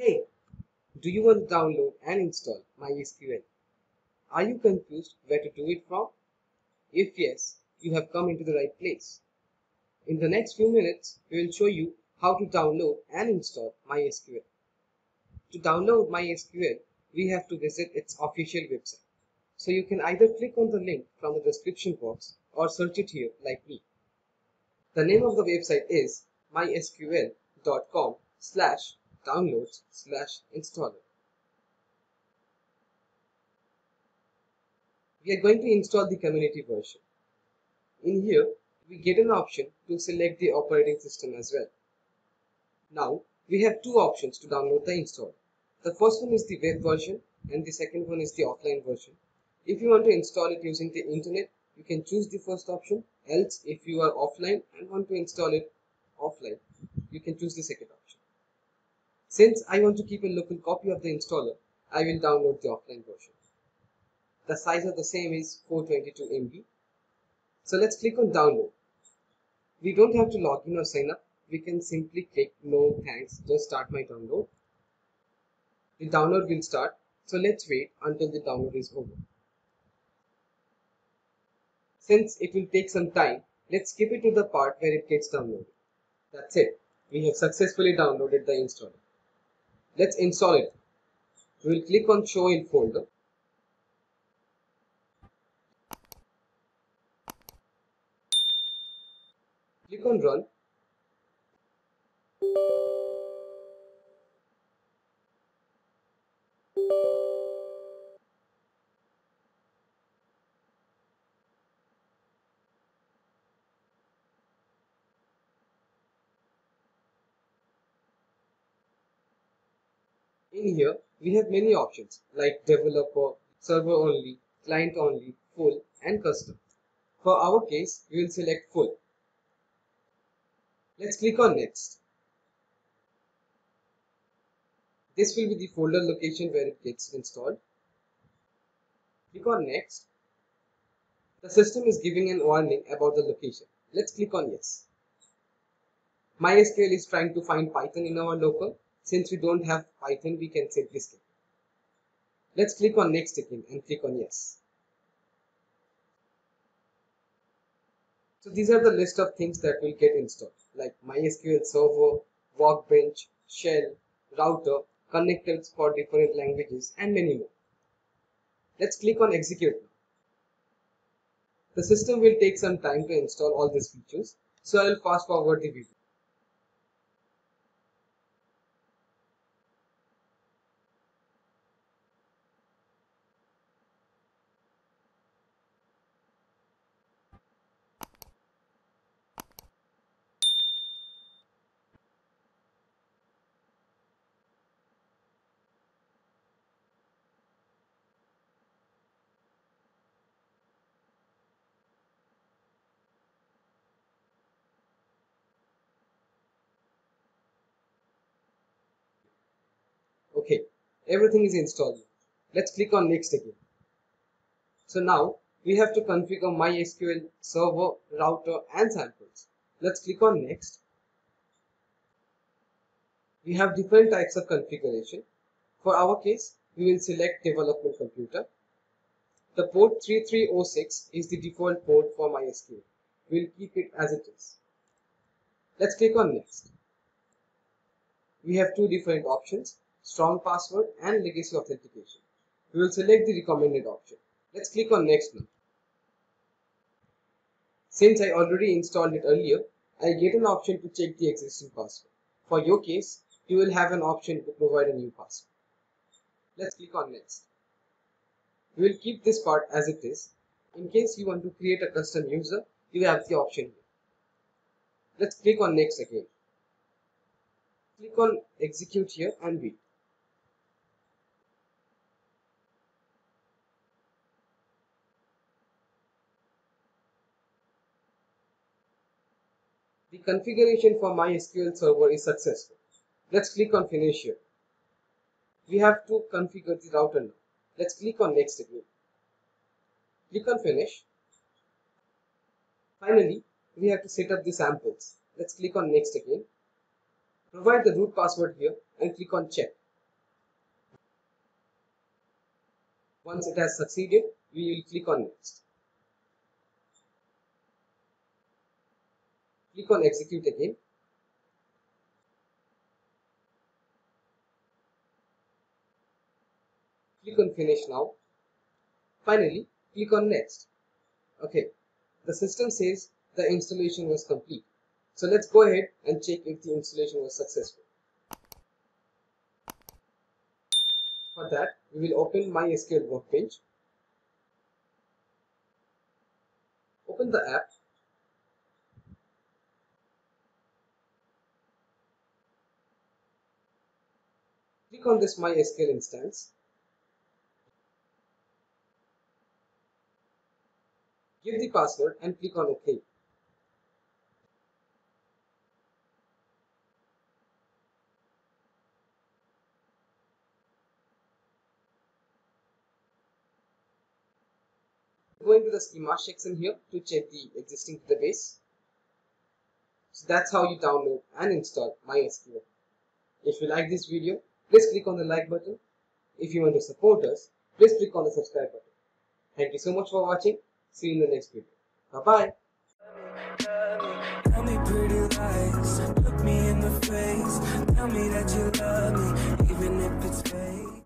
Hey, do you want to download and install MySQL? Are you confused where to do it from? If yes, you have come into the right place. In the next few minutes, we will show you how to download and install MySQL. To download MySQL, we have to visit its official website. So you can either click on the link from the description box or search it here like me. The name of the website is mysql.com/downloads/installer. We are going to install the community version. In here, we get an option to select the operating system as well. Now, we have two options to download the installer. The first one is the web version and the second one is the offline version. If you want to install it using the internet, you can choose the first option. Else, if you are offline and want to install it offline, you can choose the second option. Since I want to keep a local copy of the installer, I will download the offline version. The size of the same is 422 MB. So let's click on download. We don't have to log in or sign up. We can simply click no thanks, just start my download. The download will start. So let's wait until the download is over. Since it will take some time, let's skip it to the part where it gets downloaded. That's it. We have successfully downloaded the installer. Let's install it. We will click on Show in Folder. Click on Run. In here, we have many options like developer, server only, client only, full and custom. For our case, we will select full. Let's click on next. This will be the folder location where it gets installed. Click on next. The system is giving an warning about the location. Let's click on yes. MySQL is trying to find Python in our local. Since we don't have Python, we can simply skip. Let's click on next again and click on yes. So these are the list of things that will get installed, like MySQL server, Workbench, shell, router, connectors for different languages and many more. Let's click on execute now. The system will take some time to install all these features, so I will fast forward the video. Okay, everything is installed. Let's click on next again. So now we have to configure MySQL server, router and samples. Let's click on next. We have different types of configuration. For our case, we will select development computer. The port 3306 is the default port for MySQL. We'll keep it as it is. Let's click on next. We have two different options. Strong password and legacy authentication. We will select the recommended option. Let's click on next now. Since I already installed it earlier, I get an option to check the existing password. For your case, you will have an option to provide a new password. Let's click on next. We will keep this part as it is. In case you want to create a custom user, you have the option here. Let's click on next again. Click on execute here and wait. The configuration for MySQL server is successful. Let's click on finish here. We have to configure the router now. Let's click on next again. Click on finish. Finally, we have to set up the samples. Let's click on next again. Provide the root password here and click on check. Once it has succeeded, we will click on next. Click on execute again. Click on finish now. Finally, click on next. Okay, the system says the installation was complete. So let's go ahead and check if the installation was successful. For that, we will open MySQL Workbench. Open the app. Click on this MySQL instance. Give the password and click on OK. Go into the schema section here to check the existing database. So that's how you download and install MySQL. If you like this video, please click on the like button. If you want to support us, please click on the subscribe button. Thank you so much for watching. See you in the next video. Bye-bye. Tell me pretty lies, look me in the face, tell me that you love me, even if it's fake.